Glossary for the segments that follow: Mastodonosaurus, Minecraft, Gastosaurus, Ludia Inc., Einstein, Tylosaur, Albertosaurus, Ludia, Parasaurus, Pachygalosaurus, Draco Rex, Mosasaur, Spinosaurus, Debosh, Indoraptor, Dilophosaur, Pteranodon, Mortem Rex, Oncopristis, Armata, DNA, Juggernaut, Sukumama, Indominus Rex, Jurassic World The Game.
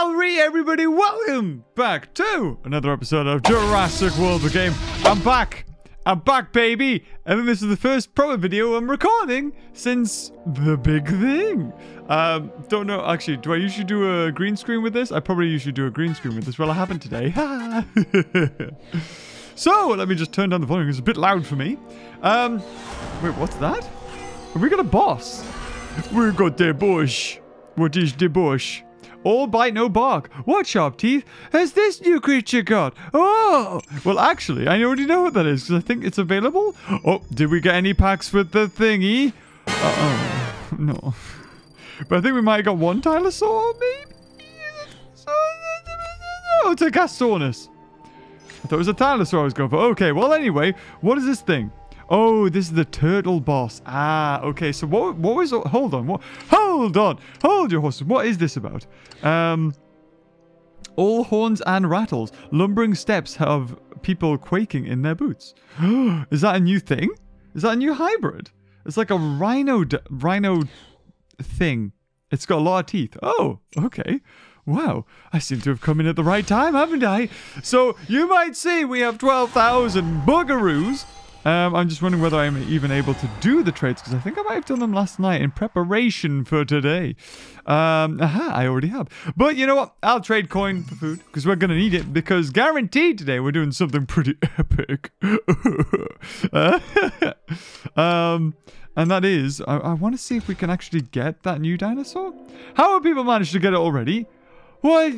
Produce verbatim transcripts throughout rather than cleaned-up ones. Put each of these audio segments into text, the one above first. Howdy everybody, welcome back to another episode of Jurassic World The Game. I'm back, I'm back baby. I think this is the first proper video I'm recording since the big thing. Um, don't know, actually, do I usually do a green screen with this? I probably usually do a green screen with this, well I haven't today. So, let me just turn down the volume, it's a bit loud for me. Um, wait, what's that? Have we got a boss? We got Debosh. What is Debosh? All bite, no bark. What sharp teeth has this new creature got? Oh! Well, actually, I already know what that is, because I think it's available. Oh, did we get any packs with the thingy? Uh-oh. No. But I think we might have got one Tylosaur, maybe? Oh, it's a Gastosaurus. I thought it was a Tylosaur I was going for. Okay, well, anyway, what is this thing? Oh, this is the turtle boss. Ah, okay. So what? What was? Hold on. What? Hold on. Hold your horses. What is this about? Um, all horns and rattles, lumbering steps have people quaking in their boots. Is that a new thing? Is that a new hybrid? It's like a rhino, rhino thing. It's got a lot of teeth. Oh, okay. Wow, I seem to have come in at the right time, haven't I? So you might see we have twelve thousand bugaroos. Um, I'm just wondering whether I'm even able to do the trades, because I think I might have done them last night in preparation for today. Um, aha, I already have. But you know what? I'll trade coin for food, because we're going to need it, because guaranteed today we're doing something pretty epic. uh, um, and that is, I, I want to see if we can actually get that new dinosaur. How have people managed to get it already? Well, uh,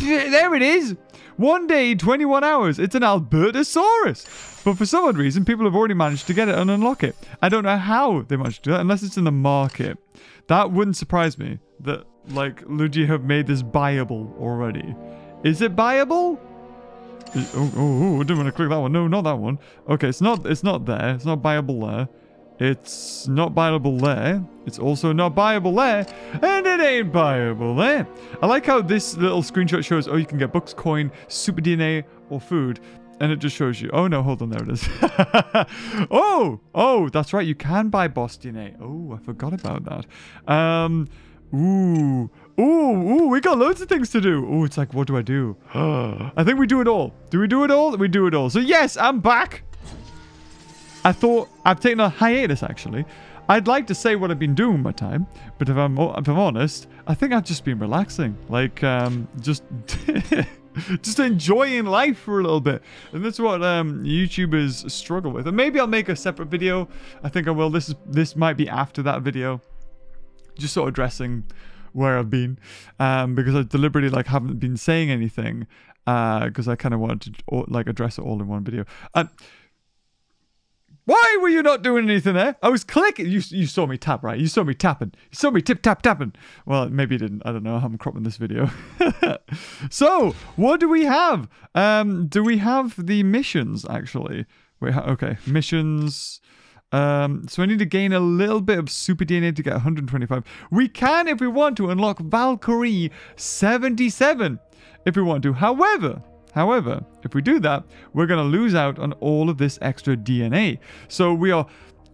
there it is. One day, twenty-one hours. It's an Albertosaurus. But for some odd reason, people have already managed to get it and unlock it. I don't know how they managed to do that, unless it's in the market. That wouldn't surprise me that, like, Ludia have made this buyable already. Is it buyable? Is, oh, oh, oh, I didn't want to click that one. No, not that one. Okay, it's not, it's not there. It's not buyable there. It's not buyable there. It's also not buyable there. And it ain't buyable there. I like how this little screenshot shows, oh, you can get books, coin, super D N A, or food. And it just shows you. Oh, no, hold on. There it is. oh, oh, that's right. You can buy boss D N A. Oh, I forgot about that. Um, ooh, ooh, ooh, we got loads of things to do. Oh, it's like, what do I do? I think we do it all. Do we do it all? We do it all. So, yes, I'm back. I thought I've taken a hiatus, actually. I'd like to say what I've been doing with my time, but if I'm if I'm honest, I think I've just been relaxing, like um, just just enjoying life for a little bit, and that's what um, YouTubers struggle with. And maybe I'll make a separate video. I think I will. This is this might be after that video, just sort of addressing where I've been, um, because I deliberately like haven't been saying anything because uh, I kind of wanted to like address it all in one video. And, why were you not doing anything there? I was clicking. You you saw me tap, right? You saw me tapping. You saw me tip tap tapping. Well, maybe you didn't. I don't know. I'm cropping this video. So, what do we have? Um, do we have the missions actually? Wait. Okay, missions. Um, so I need to gain a little bit of super D N A to get one hundred twenty-five. We can, if we want to, unlock Valkyrie seventy-seven, if we want to. However. However, if we do that, we're going to lose out on all of this extra D N A. So we are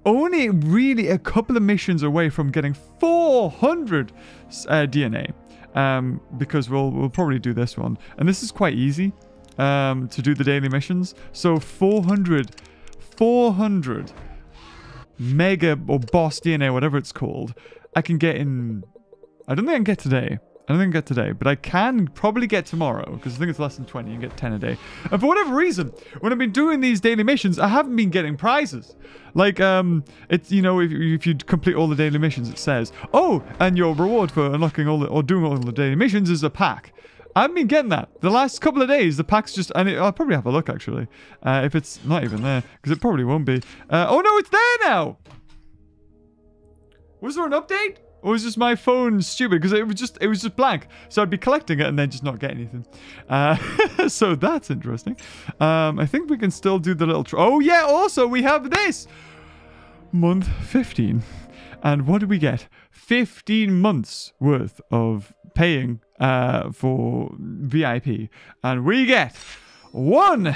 only really a couple of missions away from getting four hundred uh, D N A. Um, because we'll, we'll probably do this one. And this is quite easy um, to do the daily missions. So four hundred, four hundred mega or boss D N A, whatever it's called, I can get in... I don't think I can get today. I don't think I get today, but I can probably get tomorrow, because I think it's less than twenty, and get ten a day. And for whatever reason, when I've been doing these daily missions, I haven't been getting prizes. Like, um, it's, you know, if, if you complete all the daily missions, it says, oh, and your reward for unlocking all the, or doing all the daily missions is a pack. I haven't been getting that. The last couple of days, the pack's just, and it, I'll probably have a look, actually, uh, if it's not even there, because it probably won't be. Uh, oh no, it's there now! Was there an update? Or was just my phone stupid? Because it was just it was just blank. So I'd be collecting it and then just not get anything. Uh, so that's interesting. Um, I think we can still do the little... Tr oh, yeah, also we have this! Month fifteen. And what do we get? fifteen months worth of paying uh, for V I P. And we get one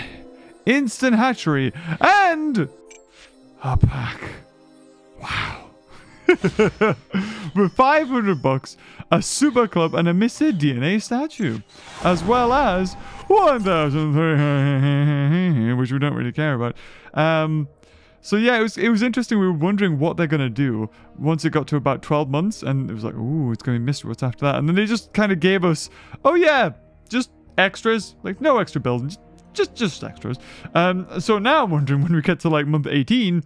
instant hatchery and a pack. Wow. For five hundred bucks, a super club and a Mister D N A statue, as well as one thousand three hundred, which we don't really care about. Um, so yeah, it was it was interesting. We were wondering what they're gonna do once it got to about twelve months, and it was like, ooh, it's gonna be mystery. What's after that? And then they just kind of gave us, oh yeah, just extras, like no extra buildings, just just extras. Um, so now I'm wondering when we get to like month eighteen.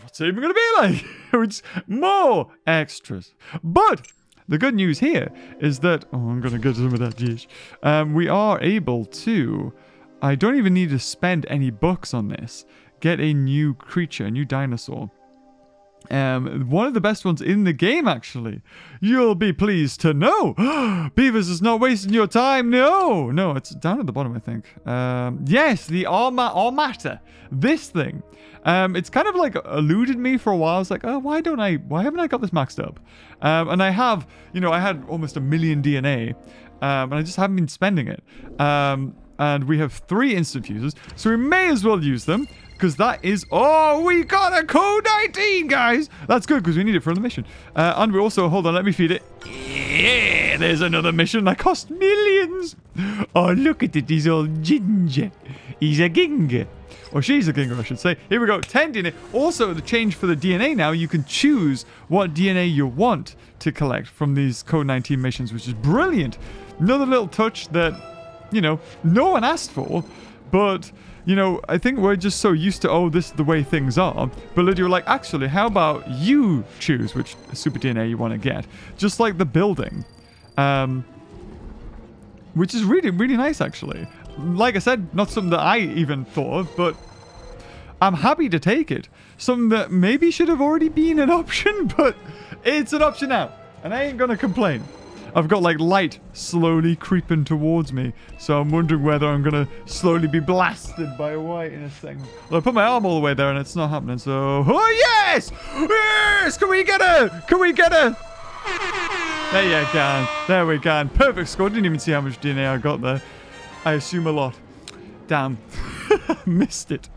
What's it even going to be like? It's more extras. But the good news here is that... Oh, I'm going to get some of that dish. Um, we are able to... I don't even need to spend any bucks on this. Get a new creature, a new dinosaur. Um, one of the best ones in the game, actually. You'll be pleased to know. Beavis is not wasting your time. No, no, it's down at the bottom, I think. Um, yes, the Arma- Armata. This thing. Um, it's kind of like eluded me for a while. I was like, oh, why don't I, why haven't I got this maxed up? Um, and I have, you know, I had almost a million D N A, um, and I just haven't been spending it. Um, and we have three instant fuses, so we may as well use them, because that is, oh, we got a code nineteen, guys! That's good, because we need it for the mission. Uh, and we also, hold on, let me feed it. Yeah, there's another mission that cost millions. Oh, look at it, he's all ginger. He's a ginger. Or she's a ginger, I should say. Here we go, ten D N A. Also, the change for the D N A now, you can choose what D N A you want to collect from these code nineteen missions, which is brilliant. Another little touch that, you know, no one asked for, but, you know, I think we're just so used to, oh, this is the way things are. But Lydia were like, actually, how about you choose which super D N A you want to get? Just like the building. Um, which is really, really nice, actually. Like I said, not something that I even thought of, but I'm happy to take it. Something that maybe should have already been an option, but it's an option now, and I ain't gonna complain. I've got like light slowly creeping towards me, so I'm wondering whether I'm gonna slowly be blasted by white in a second. Well, I put my arm all the way there and it's not happening, so oh yes! Yes! Can we get a? Can we get a? There you go. There we go. Perfect score. Didn't even see how much D N A I got there. I assume a lot. Damn. Missed it.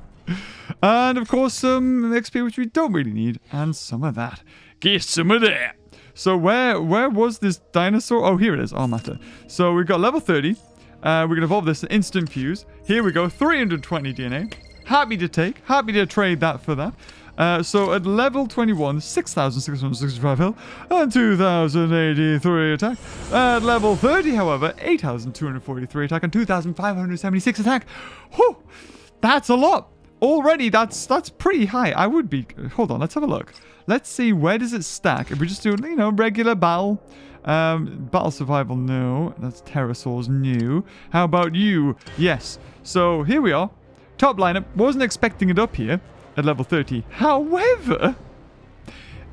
And of course some um, X P which we don't really need. And some of that. Get some of that. So where where was this dinosaur? Oh, here it is. Armata. So we've got level thirty. Uh, we can evolve this instant fuse. Here we go. three hundred twenty D N A. Happy to take. Happy to trade that for that. Uh, so at level twenty-one, six thousand six hundred sixty-five health and two thousand eighty-three attack. At level thirty, however, eight thousand two hundred forty-three attack and two thousand five hundred seventy-six attack. Whew! That's a lot. Already, that's that's pretty high. I would be... Hold on, let's have a look. Let's see, where does it stack? If we just do, you know, regular battle. Um, battle survival, no. That's pterosaurs, new. How about you? Yes. So, here we are. Top lineup. Wasn't expecting it up here. At level thirty. However,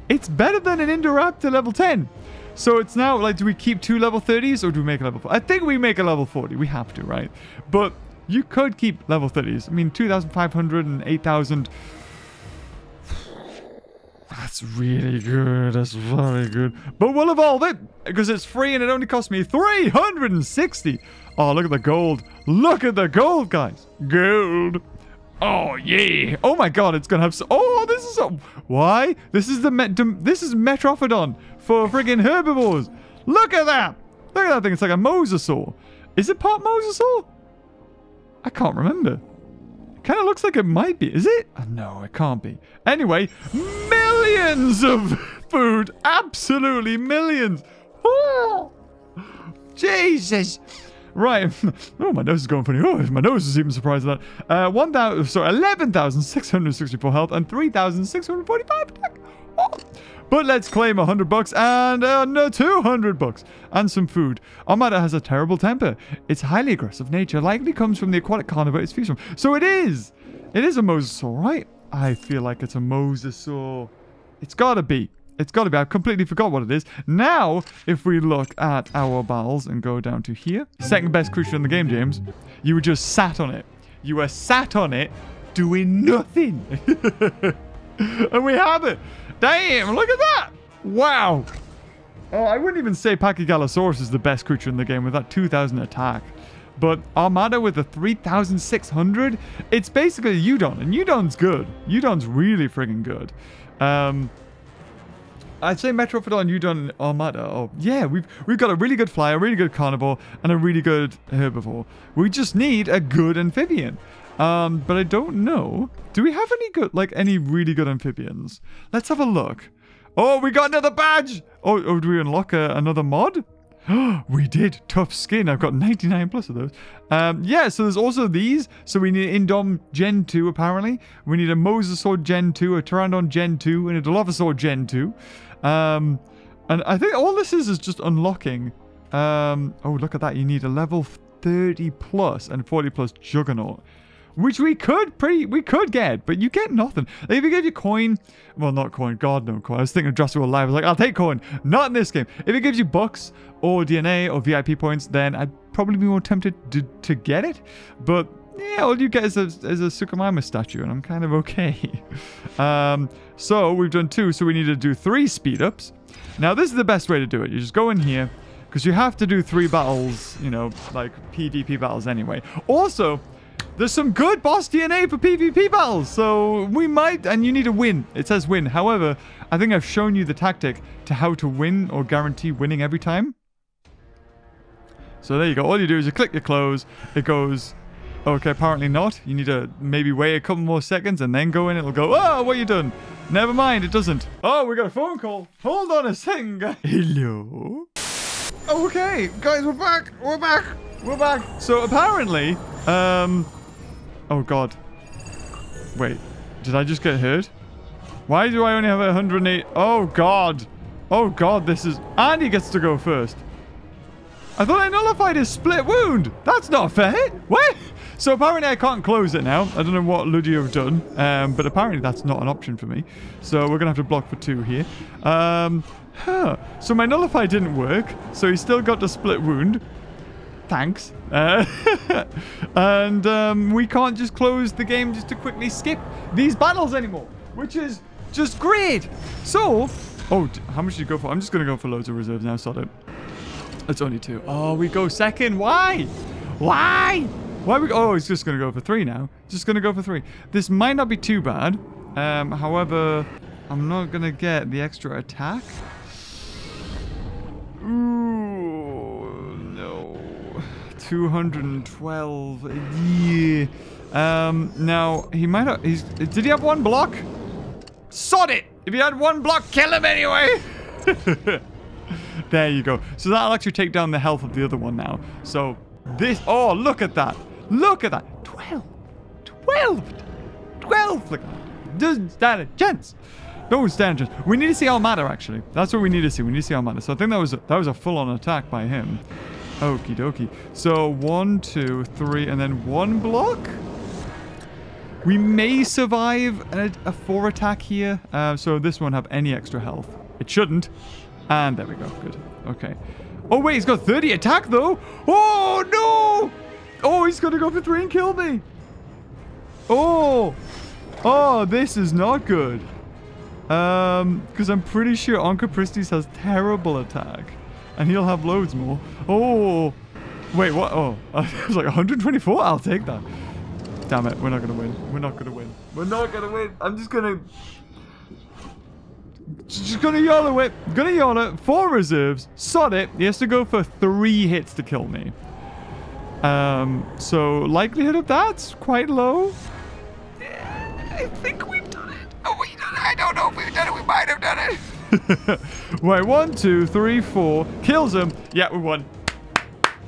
it's better than an Indoraptor level ten. So it's now, like, do we keep two level thirties or do we make a level forty? I think we make a level forty. We have to, right? But you could keep level thirties. I mean, two thousand five hundred and eight thousand. That's really good. That's very good. But we'll evolve it because it's free and it only cost me three hundred sixty. Oh, look at the gold. Look at the gold, guys. Gold. Oh yeah! Oh my God! It's gonna have. So oh, this is. So why? This is the met. This is Metrophodon for friggin' herbivores. Look at that! Look at that thing. It's like a Mosasaur. Is it part Mosasaur? I can't remember. It kind of looks like it might be. Is it? Oh, no, it can't be. Anyway, millions of food. Absolutely millions. Oh, Jesus. Right. Oh, my nose is going funny. Oh, my nose is even surprised at that. Uh, one thousand, sorry, eleven thousand six hundred sixty-four health and three thousand six hundred forty-five attack. Oh. But let's claim one hundred bucks and uh, no, two hundred bucks and some food. Armada has a terrible temper. Its highly aggressive nature likely comes from the aquatic carnivore it's fused from. So it is. It is a Mosasaur, right? I feel like it's a Mosasaur. It's gotta be. It's gotta be. I completely forgot what it is. Now, if we look at our battles and go down to here. Second best creature in the game, James. You were just sat on it. You were sat on it doing nothing. And we have it. Damn, look at that. Wow. Oh, I wouldn't even say Pachygalosaurus is the best creature in the game with that two thousand attack. But Armada with the three thousand six hundred, it's basically Udon. And Udon's good. Udon's really friggin' good. Um... I'd say Metrophodon, you done Armada. Oh, yeah, we've, we've got a really good flyer, a really good carnivore, and a really good herbivore. We just need a good amphibian. Um, but I don't know. Do we have any good, like, any really good amphibians? Let's have a look. Oh, we got another badge! Oh, oh do we unlock a, another mod? We did. Tough skin. I've got ninety-nine plus of those. Um, yeah, so there's also these. So we need Indom Gen two, apparently. We need a Mosasaur Gen two, a Pteranodon Gen two, and a Dilophosaur Gen two. Um, and I think all this is is just unlocking. Um, oh, look at that. You need a level thirty plus and forty plus Juggernaut. Which we could pretty, we could get, but you get nothing. They even give you coin, well, not coin, God, no coin. I was thinking of Jurassic World Live. I was like, I'll take coin. Not in this game. If it gives you bucks or D N A or V I P points, then I'd probably be more tempted to, to get it. But yeah, all you get is a, is a Sukumama statue, and I'm kind of okay. um, so we've done two, so we need to do three speed ups. Now, this is the best way to do it. You just go in here, because you have to do three battles, you know, like PvP battles anyway. Also, there's some good boss D N A for PvP battles, so we might, and you need to win. It says win. However, I think I've shown you the tactic to how to win or guarantee winning every time. So there you go. All you do is you click your close. It goes, okay, apparently not. You need to maybe wait a couple more seconds and then go in. It'll go, oh, what you done? Never mind, it doesn't. Oh, we got a phone call. Hold on a second, guys. Hello? Okay, guys, we're back. We're back. We're back. So apparently, um... oh, God. Wait. Did I just get hurt? Why do I only have one hundred eight? Oh, God. Oh, God. This is... and he gets to go first. I thought I nullified his split wound. That's not fair. What? So, apparently, I can't close it now. I don't know what Ludia have done. Um, but apparently, that's not an option for me. So, we're going to have to block for two here. Um, huh. So, my nullify didn't work. So, he still got the split wound. Thanks. Uh, and um, we can't just close the game just to quickly skip these battles anymore, which is just great. So, oh, how much did you go for? I'm just going to go for loads of reserves now, sod it. It's only two. Oh, we go second. Why? Why? Why we? Oh, it's just going to go for three now. Just going to go for three. This might not be too bad. Um, however, I'm not going to get the extra attack. two hundred twelve. Yeah. Um, now, he might have... He's, did he have one block? Sod it! If he had one block, kill him anyway! There you go. So that'll actually take down the health of the other one now. So this... oh, look at that. Look at that. twelve. twelve. twelve. Look at that. Doesn't stand a chance. Don't stand a chance. We need to see Almada, actually. That's what we need to see. We need to see Almada. So I think that was a, that was a full-on attack by him. Okie dokie. So, one, two, three, and then one block? We may survive a, a four attack here. Uh, so, this won't have any extra health. It shouldn't. And there we go. Good. Okay. Oh, wait. He's got thirty attack, though. Oh, no. Oh, he's going to go for three and kill me. Oh. Oh, this is not good. Um, because I'm pretty sure Oncopristis has terrible attack. And he'll have loads more. Oh. Wait, what? Oh. I was like, one hundred twenty-four? I'll take that. Damn it. We're not going to win. We're not going to win. We're not going to win. I'm just going to... just going to YOLO it. Going to YOLO. Four reserves. Sod it. He has to go for three hits to kill me. Um. So, likelihood of that's quite low. I think we've done it. Oh, we done it. I don't know if we've done it. We might have done it. Wait, one, two, three, four. Kills him. Yeah, we won.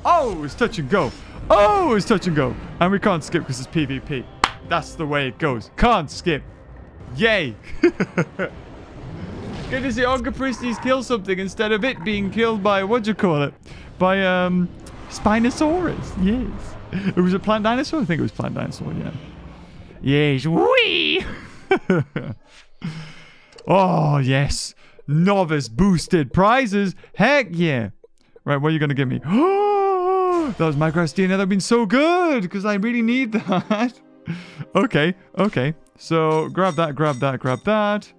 Oh, it's touch and go. Oh, it's touch and go. And we can't skip because it's PvP. That's the way it goes. Can't skip. Yay. Good to see Oncopristis kill something instead of it being killed by, what'd you call it? By, um, Spinosaurus. Yes. It was a plant dinosaur? I think it was plant dinosaur, yeah. Yes. Whee! Oh, yes. Novice boosted prizes. Heck yeah. Right, what are you going to give me? Oh, that was Minecraft D N A. That would have been so good because I really need that. Okay, okay. So grab that, grab that, grab that.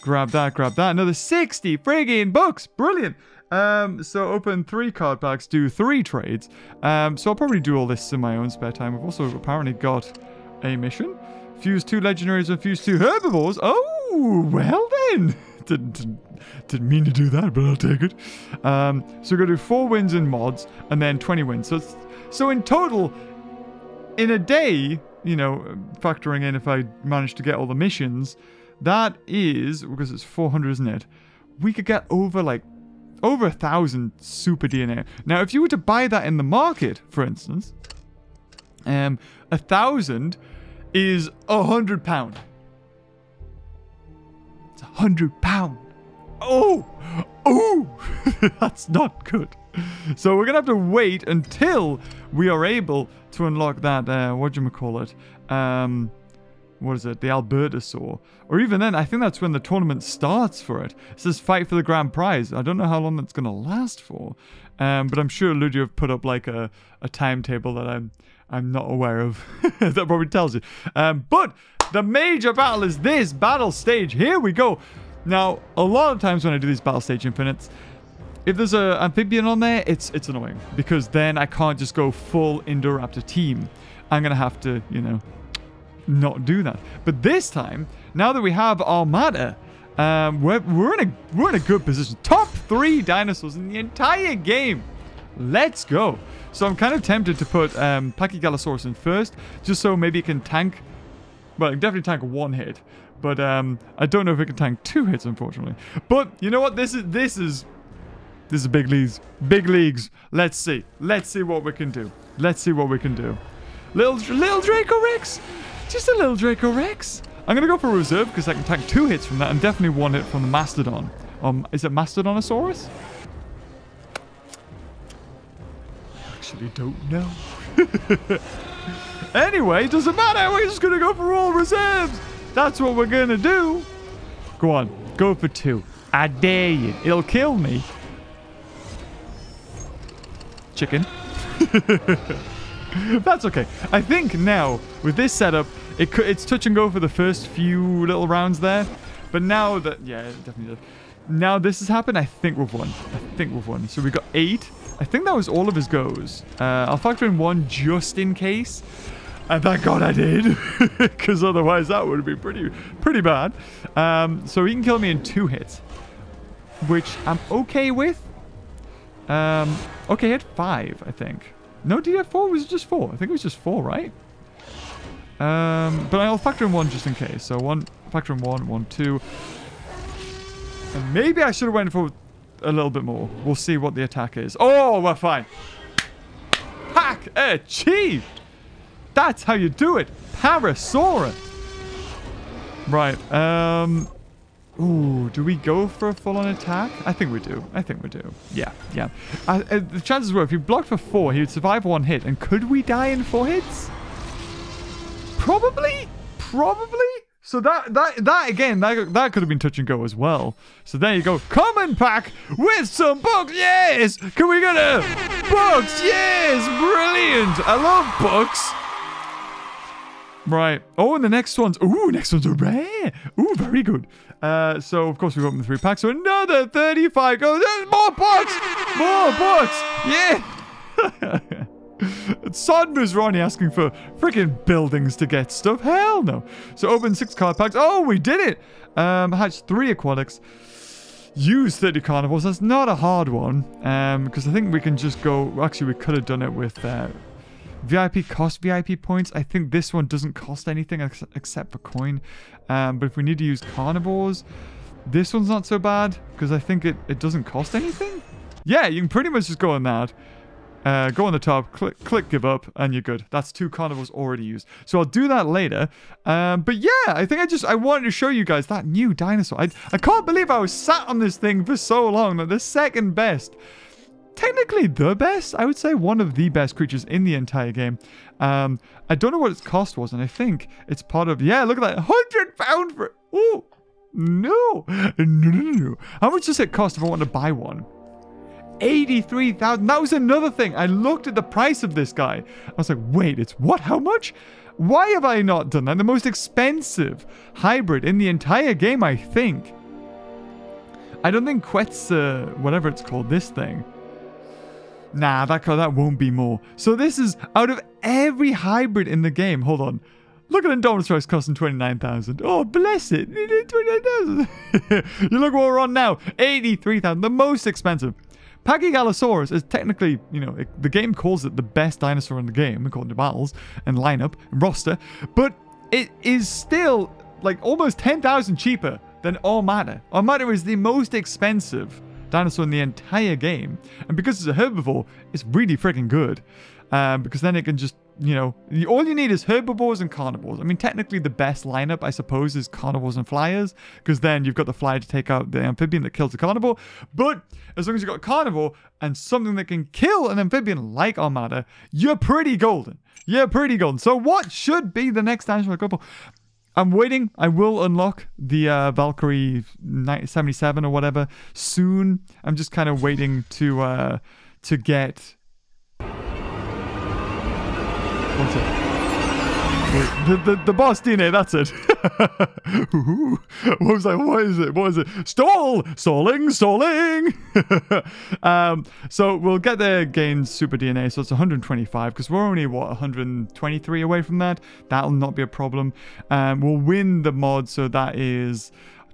Grab that, grab that. Another sixty friggin' bucks. Brilliant. Um, so open three card packs, do three trades. Um, so I'll probably do all this in my own spare time. We've also apparently got a mission. Fuse two legendaries and fuse two herbivores. Oh, well then. didn't, didn't, didn't mean to do that, but I'll take it. Um, so we're going to do four wins in mods and then twenty wins. So, it's, so in total, in a day, you know, factoring in if I manage to get all the missions, that is, because it's four hundred, isn't it? We could get over like, over a thousand super D N A. Now, if you were to buy that in the market, for instance, um, a thousand is a hundred pound. It's a hundred pound. Oh, oh, that's not good. So we're gonna have to wait until we are able to unlock that. Uh, what do you call it? Um, what is it? The Albertosaur. Or even then, I think that's when the tournament starts for it. It says fight for the grand prize. I don't know how long that's going to last for. Um, but I'm sure Ludia have put up like a, a timetable that I'm I'm not aware of. That probably tells you. Um, but the major battle is this battle stage. Here we go. Now, a lot of times when I do these battle stage infinites, if there's an amphibian on there, it's, it's annoying. Because then I can't just go full Indoraptor team. I'm going to have to, you know... not do that. But this time, now that we have Armada, um, we're, we're in a we're in a good position. Top three dinosaurs in the entire game. Let's go. So I'm kind of tempted to put um, Pachygalosaurus in first, just so maybe it can tank. Well, it can definitely tank one hit, but um, I don't know if it can tank two hits, unfortunately. But you know what? This is this is this is big leagues. Big leagues. Let's see. Let's see what we can do. Let's see what we can do. Little little Draco Rex. Just a little Draco Rex. I'm going to go for reserve because I can tank two hits from that and definitely one hit from the Mastodon. Um, is it Mastodonosaurus? I actually don't know. Anyway, doesn't matter. We're just going to go for all reserves. That's what we're going to do. Go on. Go for two. I dare you. It'll kill me. Chicken. That's okay. I think now, with this setup, it could, it's touch and go for the first few little rounds there. But now that... yeah, it definitely does. Now this has happened, I think we've won. I think we've won. So we got eight. I think that was all of his goes. Uh, I'll factor in one just in case. And thank God I did. Because otherwise that would be pretty, pretty bad. Um, so he can kill me in two hits. Which I'm okay with. Um, okay, he had five, I think. No, did he have four? Was it just four? I think it was just four, right? Um, but I'll factor in one just in case. So one, factor in one, one, two. And maybe I should have went for a little bit more. We'll see what the attack is. Oh, we're fine. Hack achieved. That's how you do it. Parasaurus. Right. Um... Ooh, do we go for a full-on attack? I think we do. I think we do. Yeah, yeah. Uh, uh, the chances were if he blocked for four, he would survive one hit. And could we die in four hits? Probably? Probably? So that, that, that again, that, that could have been touch and go as well. So there you go. Comment pack with some books. Yes! Can we get a... books? Yes! Brilliant! I love books. Right. Oh, and the next one's... Ooh, next one's rare. Ooh, very good. Uh, so, of course, we've opened the three packs. So, another thirty-five goes... There's more bucks! More bucks! Yeah! Sodma's Ronnie asking for freaking buildings to get stuff. Hell no. So, open six card packs. Oh, we did it! Um, hatch three aquatics. Use thirty carnivores. That's not a hard one. Um, because I think we can just go... Actually, we could have done it with... Uh, V I P cost V I P points. I think this one doesn't cost anything ex except for coin. Um, but if we need to use carnivores, this one's not so bad because I think it, it doesn't cost anything. Yeah, you can pretty much just go on that. Uh, go on the top, click, click, give up, and you're good. That's two carnivores already used. So I'll do that later. Um, but yeah, I think I just, I wanted to show you guys that new dinosaur. I, I can't believe I was sat on this thing for so long. Like the second best. Technically the best, I would say one of the best creatures in the entire game. Um, I don't know what its cost was, and I think it's part of... Yeah, look at that, one hundred pounds for... Oh, no. no, no, no, How much does it cost if I want to buy one? eighty-three thousand. That was another thing. I looked at the price of this guy. I was like, wait, it's what? How much? Why have I not done that? The most expensive hybrid in the entire game, I think. I don't think Quetzal, whatever it's called, this thing. Nah, that, that won't be more. So this is out of every hybrid in the game. Hold on. Look at Indominus Rex costing twenty-nine thousand. Oh, bless it. twenty-nine thousand. You look what we're on now. eighty-three thousand. The most expensive. Pachygalosaurus is technically, you know, it, the game calls it the best dinosaur in the game, according to battles and lineup and roster. But it is still, like, almost ten thousand cheaper than Armada. Armada is the most expensive dinosaur in the entire game. And because it's a herbivore, it's really freaking good. Um, because then it can just, you know, all you need is herbivores and carnivores. I mean, technically the best lineup, I suppose, is carnivores and flyers, because then you've got the flyer to take out the amphibian that kills the carnivore. But as long as you've got a carnivore and something that can kill an amphibian like Armada, you're pretty golden. You're pretty golden. So what should be the next dinosaur couple? I'm waiting. I will unlock the uh, Valkyrie seventy-seven or whatever soon. I'm just kind of waiting to uh, to get... What's it? The, the, the boss D N A, that's it. What was I? What is it? What is it? Stall! Stalling! Stalling! um, so we'll get there, gain super D N A, so it's one hundred twenty-five, because we're only, what, one hundred twenty-three away from that? That'll not be a problem. Um, we'll win the mod, so that is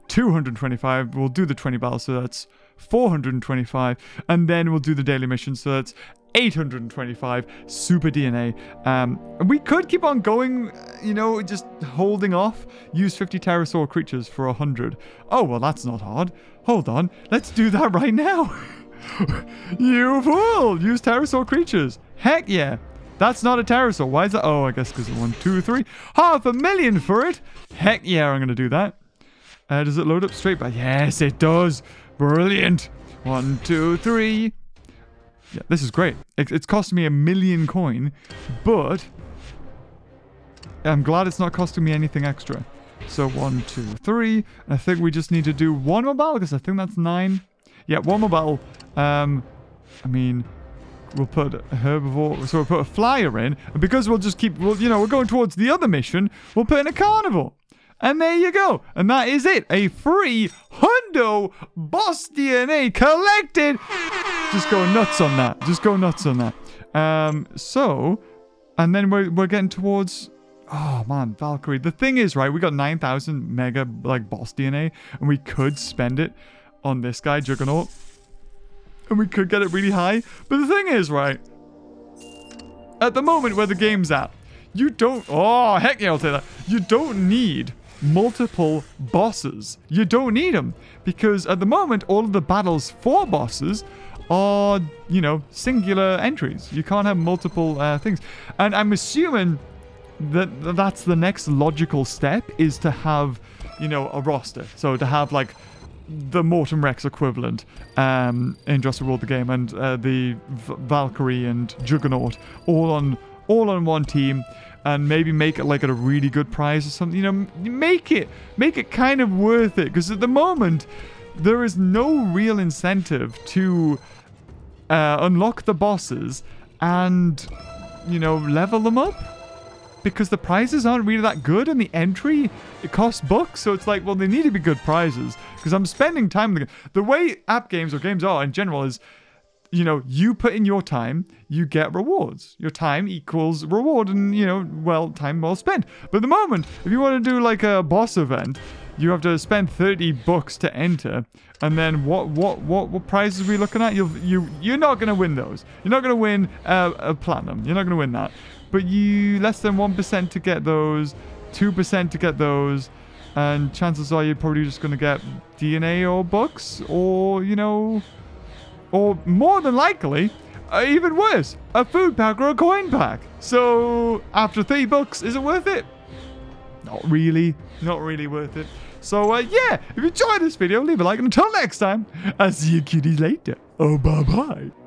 two hundred twenty-five. We'll do the twenty battles, so that's four hundred twenty-five. And then we'll do the daily mission, so that's eight hundred twenty-five super D N A. Um, we could keep on going, you know, just holding off. Use fifty pterosaur creatures for one hundred. Oh, well, that's not hard. Hold on. Let's do that right now. You fool! Use pterosaur creatures. Heck yeah. That's not a pterosaur. Why is that? Oh, I guess because it's one, two, three. Half a million for it. Heck yeah, I'm going to do that. Uh, does it load up straight back? Yes, it does. Brilliant. One, two, three. Yeah, this is great. It's costing me a million coin, but I'm glad it's not costing me anything extra. So one, two, three. I think we just need to do one more battle, because I think that's nine. Yeah, one more battle. Um, I mean, we'll put a herbivore. So we'll put a flyer in, and because we'll just keep, we'll, you know, we're going towards the other mission, we'll put in a carnivore. And there you go. And that is it. A free hundo boss D N A collected. Just go nuts on that. Just go nuts on that. Um, so, and then we're, we're getting towards... Oh, man, Valkyrie. The thing is, right, we got nine thousand mega, like, boss D N A. And we could spend it on this guy, Juggernaut. And we could get it really high. But the thing is, right, at the moment where the game's at, you don't... Oh, heck yeah, I'll say that. You don't need... multiple bosses. You don't need them, because at the moment all of the battles for bosses are, you know, singular entries. You can't have multiple uh, things, and I'm assuming that that's the next logical step, is to have, you know, a roster. So to have like the Mortem Rex equivalent um, in Jurassic World The Game, and uh, the v Valkyrie and Juggernaut all on all on one team. And maybe make it like at a really good price or something. You know, make it, make it kind of worth it. Because at the moment, there is no real incentive to uh, unlock the bosses and, you know, level them up. Because the prizes aren't really that good, and the entry, it costs bucks. So it's like, well, they need to be good prizes. Because I'm spending time in the game. The way app games or games are in general is... you know, you put in your time, you get rewards. Your time equals reward, and, you know, well, time well spent. But at the moment, if you want to do like a boss event, you have to spend thirty bucks to enter. And then what what what what prizes are we looking at? You'll, you you're not going to win those. You're not going to win uh, a platinum. You're not going to win that. But you less than one percent to get those, two percent to get those, and chances are you're probably just going to get D N A or bucks, or, you know, or more than likely, uh, even worse, a food pack or a coin pack. So after three bucks, is it worth it? Not really, not really worth it. So uh, yeah, if you enjoyed this video, leave a like, and until next time, I'll see you cuties later. Oh, bye-bye.